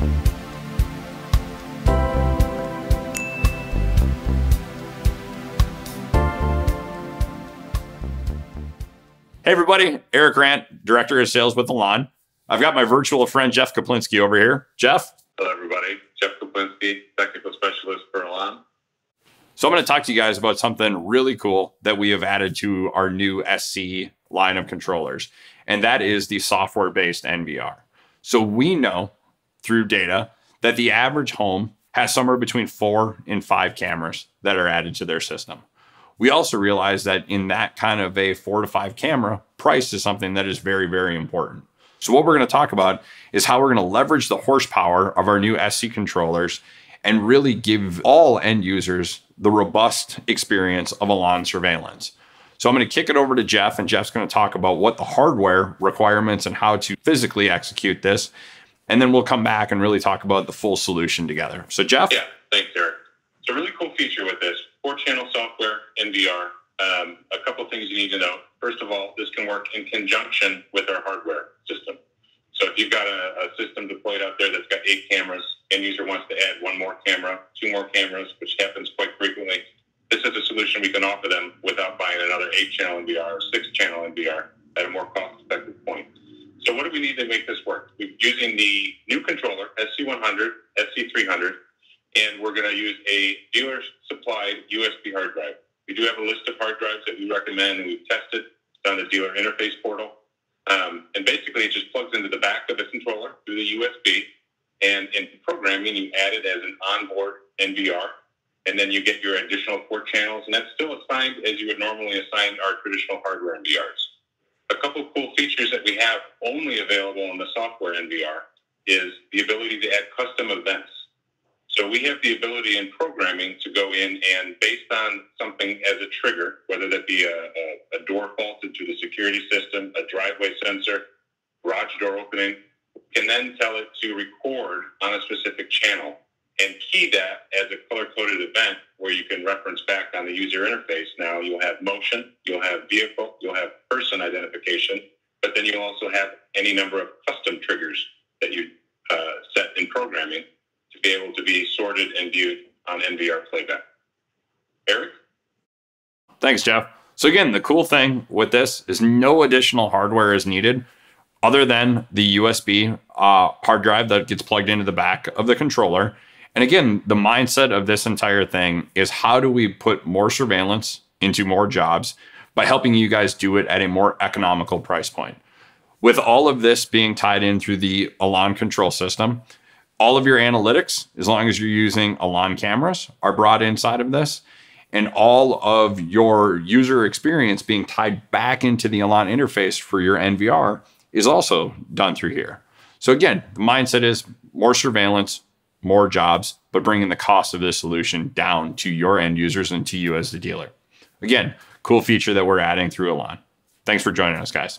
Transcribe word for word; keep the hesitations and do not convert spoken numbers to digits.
Hey everybody, Eric Randt, Director of Sales with Elan. I've got my virtual friend, Jeff Kaplinski over here. Jeff? Hello everybody, Jeff Kaplinski, Technical Specialist for Elan. So I'm gonna talk to you guys about something really cool that we have added to our new S C line of controllers, and that is the software-based N V R. So we know through data that the average home has somewhere between four and five cameras that are added to their system. We also realize that in that kind of a four to five camera, price is something that is very, very important. So what we're gonna talk about is how we're gonna leverage the horsepower of our new S C controllers and really give all end users the robust experience of Elan surveillance. So I'm gonna kick it over to Jeff, and Jeff's gonna talk about what the hardware requirements and how to physically execute this. And then we'll come back and really talk about the full solution together. So Jeff? Yeah, thanks, Eric. It's a really cool feature with this. Four-channel software, N V R. Um, a couple things you need to know. First of all, this can work in conjunction with our hardware system. So if you've got a, a system deployed out there that's got eight cameras, end user wants to add one more camera, two more cameras, which happens quite frequently, this is a solution we can offer them without buying another eight-channel N V R or six-channel N V R at a more cost-effective point. So what do we need to make this work? We're using the new controller, S C one hundred, S C three hundred, and we're going to use a dealer-supplied U S B hard drive. We do have a list of hard drives that we recommend, and we've tested on the dealer interface portal. Um, and basically, it just plugs into the back of the controller through the U S B. And in programming, you add it as an onboard N V R, and then you get your additional port channels. And that's still assigned as you would normally assign our traditional hardware N V Rs. A couple of cool features that we have only available on the software N V R is the ability to add custom events. So we have the ability in programming to go in and, based on something as a trigger, whether that be a, a, a door faulted to the security system, a driveway sensor, garage door opening, can then tell it to record on a specific channel and key that as a color-coded event where you can reference back on the user interface. Now you'll have motion, you'll have vehicle, you'll have person identification, but then you'll also have any number of custom triggers that you uh, set in programming to be able to be sorted and viewed on N V R playback. Eric? Thanks, Jeff. So again, the cool thing with this is no additional hardware is needed other than the U S B uh, hard drive that gets plugged into the back of the controller. And again, the mindset of this entire thing is how do we put more surveillance into more jobs by helping you guys do it at a more economical price point. With all of this being tied in through the Elan control system, all of your analytics, as long as you're using Elan cameras, are brought inside of this, and all of your user experience being tied back into the Elan interface for your N V R is also done through here. So again, the mindset is more surveillance, more jobs, but bringing the cost of this solution down to your end users and to you as the dealer. Again, cool feature that we're adding through Elan. Thanks for joining us, guys.